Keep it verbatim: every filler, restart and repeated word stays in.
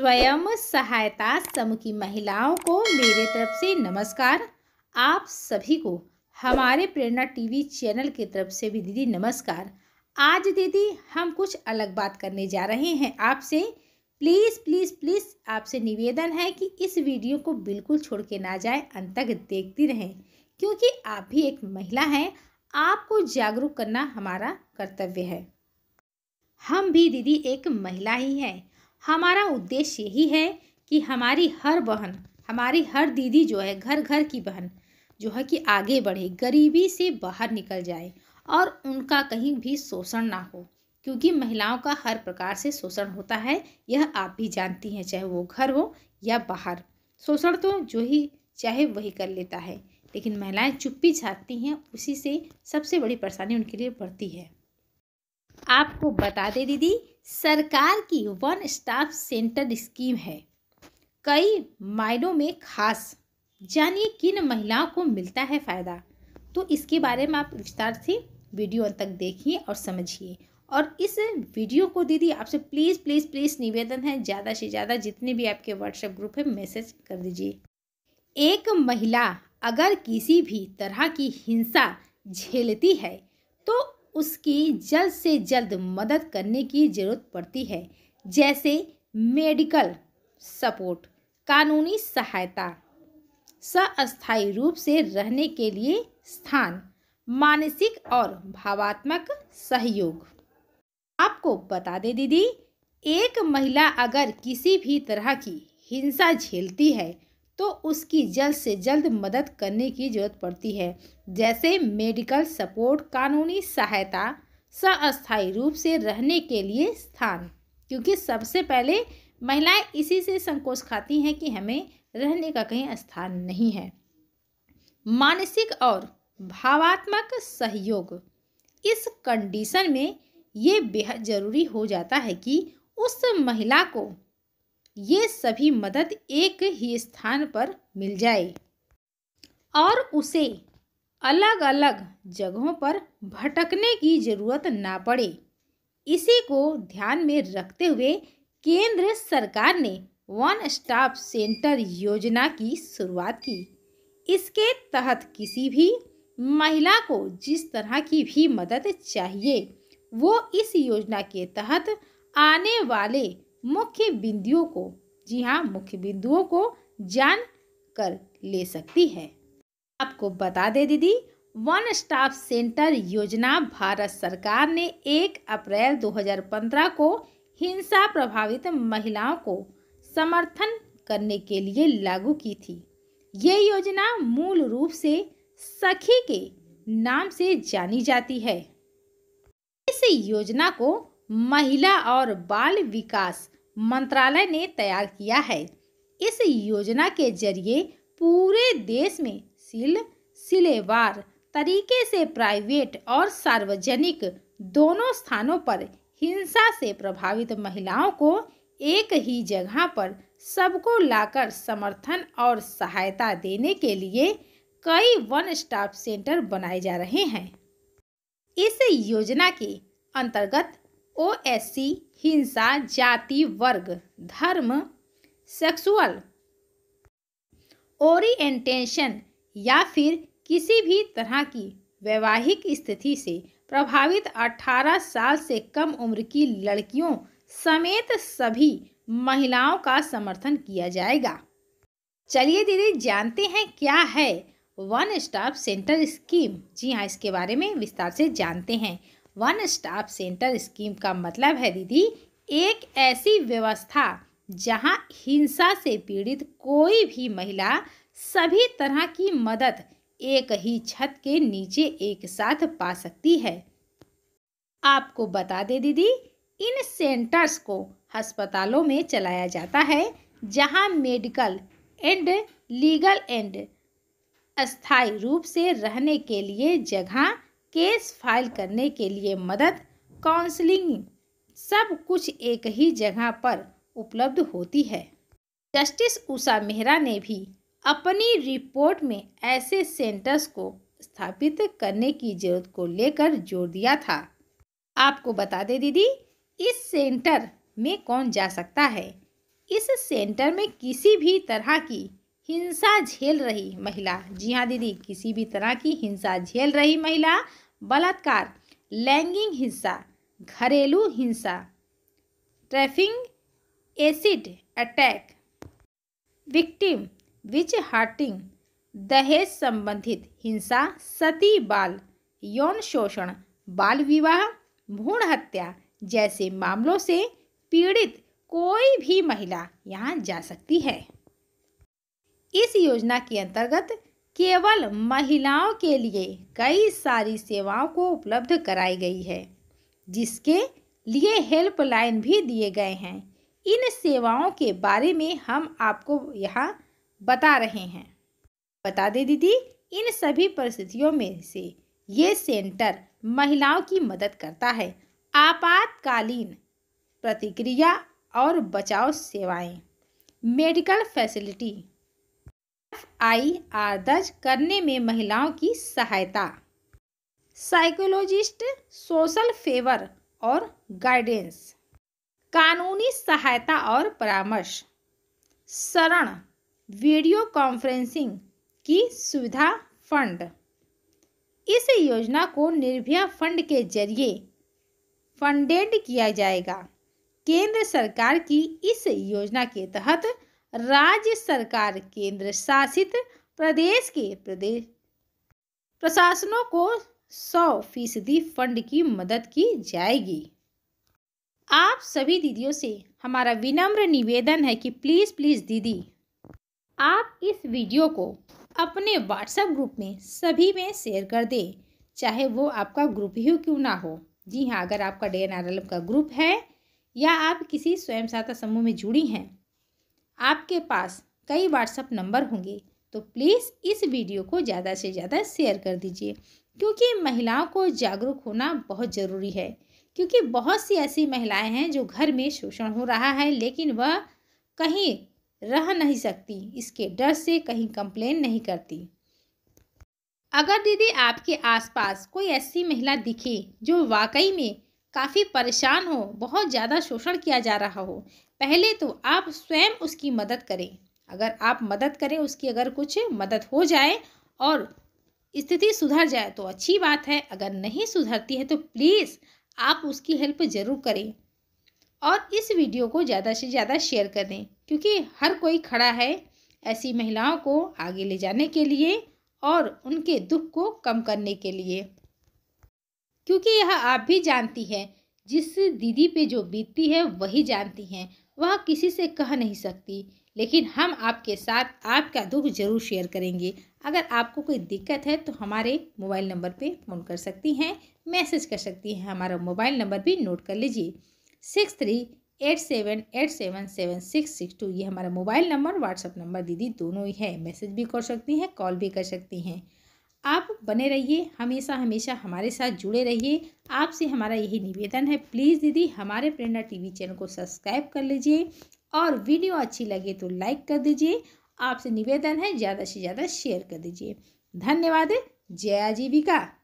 स्वयं सहायता समूह की महिलाओं को मेरे तरफ से नमस्कार। आप सभी को हमारे प्रेरणा टीवी चैनल की तरफ से भी दीदी नमस्कार। आज दीदी हम कुछ अलग बात करने जा रहे हैं आपसे। प्लीज़ प्लीज़ प्लीज़ आपसे निवेदन है कि इस वीडियो को बिल्कुल छोड़ के ना जाए, अंत तक देखती रहें, क्योंकि आप भी एक महिला हैं। आपको जागरूक करना हमारा कर्तव्य है। हम भी दीदी एक महिला ही हैं। हमारा उद्देश्य यही है कि हमारी हर बहन, हमारी हर दीदी जो है, घर घर की बहन जो है कि आगे बढ़े, गरीबी से बाहर निकल जाए और उनका कहीं भी शोषण ना हो, क्योंकि महिलाओं का हर प्रकार से शोषण होता है। यह आप भी जानती हैं, चाहे वो घर हो या बाहर। शोषण तो जो ही चाहे वही कर लेता है, लेकिन महिलाएं चुप्पी छाती हैं, उसी से सबसे बड़ी परेशानी उनके लिए बढ़ती है। आपको बता दे दीदी, सरकार की वन स्टॉप सेंटर स्कीम है कई मायनों में खास। जानिए किन महिलाओं को मिलता है फ़ायदा, तो इसके बारे में आप विस्तार से वीडियो अंत तक देखिए और समझिए। और इस वीडियो को दीदी आपसे प्लीज़ प्लीज़ प्लीज़ निवेदन है, ज़्यादा से ज़्यादा जितने भी आपके व्हाट्सएप ग्रुप है मैसेज कर दीजिए। एक महिला अगर किसी भी तरह की हिंसा झेलती है तो उसकी जल्द से जल्द मदद करने की ज़रूरत पड़ती है, जैसे मेडिकल सपोर्ट, कानूनी सहायता, अस्थायी रूप से रहने के लिए स्थान, मानसिक और भावात्मक सहयोग। आपको बता दे दीदी, एक महिला अगर किसी भी तरह की हिंसा झेलती है तो उसकी जल्द से जल्द मदद करने की जरूरत पड़ती है, जैसे मेडिकल सपोर्ट, कानूनी सहायता, अस्थायी रूप से रहने के लिए स्थान। क्योंकि सबसे पहले महिलाएं इसी से संकोच खाती हैं कि हमें रहने का कहीं स्थान नहीं है। मानसिक और भावात्मक सहयोग, इस कंडीशन में ये बेहद ज़रूरी हो जाता है कि उस महिला को ये सभी मदद एक ही स्थान पर मिल जाए और उसे अलग अलग जगहों पर भटकने की ज़रूरत ना पड़े। इसी को ध्यान में रखते हुए केंद्र सरकार ने वन स्टॉप सेंटर योजना की शुरुआत की। इसके तहत किसी भी महिला को जिस तरह की भी मदद चाहिए वो इस योजना के तहत आने वाले मुख्य बिंदुओं को, जी हाँ मुख्य बिंदुओं को जान कर ले सकती है। आपको बता दे दीदी, वन स्टॉप सेंटर योजना भारत सरकार ने एक अप्रैल दो हज़ार पंद्रह को हिंसा प्रभावित महिलाओं को समर्थन करने के लिए लागू की थी। ये योजना मूल रूप से सखी के नाम से जानी जाती है। इस योजना को महिला और बाल विकास मंत्रालय ने तैयार किया है। इस योजना के जरिए पूरे देश में सिलसिलेवार तरीके से प्राइवेट और सार्वजनिक दोनों स्थानों पर हिंसा से प्रभावित महिलाओं को एक ही जगह पर सबको लाकर समर्थन और सहायता देने के लिए कई वन स्टॉप सेंटर बनाए जा रहे हैं। इस योजना के अंतर्गत ओएससी हिंसा, जाति, वर्ग, धर्म, सेक्सुअल ओरिएंटेशन या फिर किसी भी तरह की वैवाहिक स्थिति से प्रभावित अठारह साल से कम उम्र की लड़कियों समेत सभी महिलाओं का समर्थन किया जाएगा। चलिए दीदी जानते हैं क्या है वन स्टॉप सेंटर स्कीम। जी हाँ, इसके बारे में विस्तार से जानते हैं। वन स्टॉप सेंटर स्कीम का मतलब है दीदी एक ऐसी व्यवस्था जहां हिंसा से पीड़ित कोई भी महिला सभी तरह की मदद एक ही छत के नीचे एक साथ पा सकती है। आपको बता दे दीदी, इन सेंटर्स को अस्पतालों में चलाया जाता है जहां मेडिकल एंड लीगल एंड अस्थायी रूप से रहने के लिए जगह, केस फाइल करने के लिए मदद, काउंसलिंग, सब कुछ एक ही जगह पर उपलब्ध होती है। जस्टिस उषा मेहरा ने भी अपनी रिपोर्ट में ऐसे सेंटर्स को स्थापित करने की जरूरत को लेकर जोर दिया था। आपको बता दे दीदी, इस सेंटर में कौन जा सकता है? इस सेंटर में किसी भी तरह की हिंसा झेल रही महिला, जी हाँ दीदी, किसी भी तरह की हिंसा झेल रही महिला, बलात्कार, लैंगिक हिंसा, घरेलू हिंसा, trafficking, acid attack, victim, witch hunting, दहेज संबंधित हिंसा, सती बाल, यौन शोषण, बाल विवाह, भ्रूण हत्या जैसे मामलों से पीड़ित कोई भी महिला यहाँ जा सकती है। इस योजना के अंतर्गत केवल महिलाओं के लिए कई सारी सेवाओं को उपलब्ध कराई गई है, जिसके लिए हेल्पलाइन भी दिए गए हैं। इन सेवाओं के बारे में हम आपको यहाँ बता रहे हैं। बता दे दीदी, इन सभी परिस्थितियों में से ये सेंटर महिलाओं की मदद करता है। आपातकालीन प्रतिक्रिया और बचाव सेवाएं, medical facility, F I R दर्ज करने में महिलाओं की सहायता, साइकोलॉजिस्ट, सोशल फेवर और गाइडेंस, कानूनी सहायता और परामर्श, शरण, वीडियो कॉन्फ्रेंसिंग की सुविधा, फंड। इस योजना को निर्भया फंड के जरिए फंडेड किया जाएगा। केंद्र सरकार की इस योजना के तहत राज्य सरकार केंद्र शासित प्रदेश के प्रदेश प्रशासनों को सौ फीसदी फंड की मदद की जाएगी। आप सभी दीदियों से हमारा विनम्र निवेदन है कि प्लीज़ प्लीज़ दीदी, आप इस वीडियो को अपने व्हाट्सएप ग्रुप में सभी में शेयर कर दें, चाहे वो आपका ग्रुप ही क्यों ना हो। जी हाँ, अगर आपका एन आर एल एम का ग्रुप है या आप किसी स्वयं सहायता समूह में जुड़ी हैं, आपके पास कई व्हाट्सएप नंबर होंगे, तो प्लीज़ इस वीडियो को ज़्यादा से ज़्यादा शेयर कर दीजिए, क्योंकि महिलाओं को जागरूक होना बहुत ज़रूरी है। क्योंकि बहुत सी ऐसी महिलाएं हैं जो घर में शोषण हो रहा है, लेकिन वह कहीं रह नहीं सकती, इसके डर से कहीं कंप्लेन नहीं करती। अगर दीदी आपके आसपास कोई ऐसी महिला दिखे जो वाकई में काफ़ी परेशान हो, बहुत ज़्यादा शोषण किया जा रहा हो, पहले तो आप स्वयं उसकी मदद करें। अगर आप मदद करें उसकी, अगर कुछ मदद हो जाए और स्थिति सुधर जाए तो अच्छी बात है, अगर नहीं सुधरती है तो प्लीज़ आप उसकी हेल्प जरूर करें और इस वीडियो को ज़्यादा से ज़्यादा शेयर कर दें, क्योंकि हर कोई खड़ा है ऐसी महिलाओं को आगे ले जाने के लिए और उनके दुख को कम करने के लिए। क्योंकि यह आप भी जानती है, जिस दीदी पे जो बीतती है वही जानती हैं, वह किसी से कह नहीं सकती, लेकिन हम आपके साथ आपका दुख जरूर शेयर करेंगे। अगर आपको कोई दिक्कत है तो हमारे मोबाइल नंबर पे फ़ोन कर सकती हैं, मैसेज कर सकती हैं। हमारा मोबाइल नंबर भी नोट कर लीजिए, six three eight seven eight seven seven six six two. ये हमारा मोबाइल नंबर, व्हाट्सअप नंबर दीदी दोनों ही है। मैसेज भी कर सकती हैं, कॉल भी कर सकती हैं। आप बने रहिए, हमेशा हमेशा हमारे साथ जुड़े रहिए। आपसे हमारा यही निवेदन है, प्लीज़ दीदी हमारे प्रेरणा टीवी चैनल को सब्सक्राइब कर लीजिए और वीडियो अच्छी लगे तो लाइक कर दीजिए। आपसे निवेदन है ज़्यादा से ज़्यादा शेयर कर दीजिए। धन्यवाद। जय आजीविका।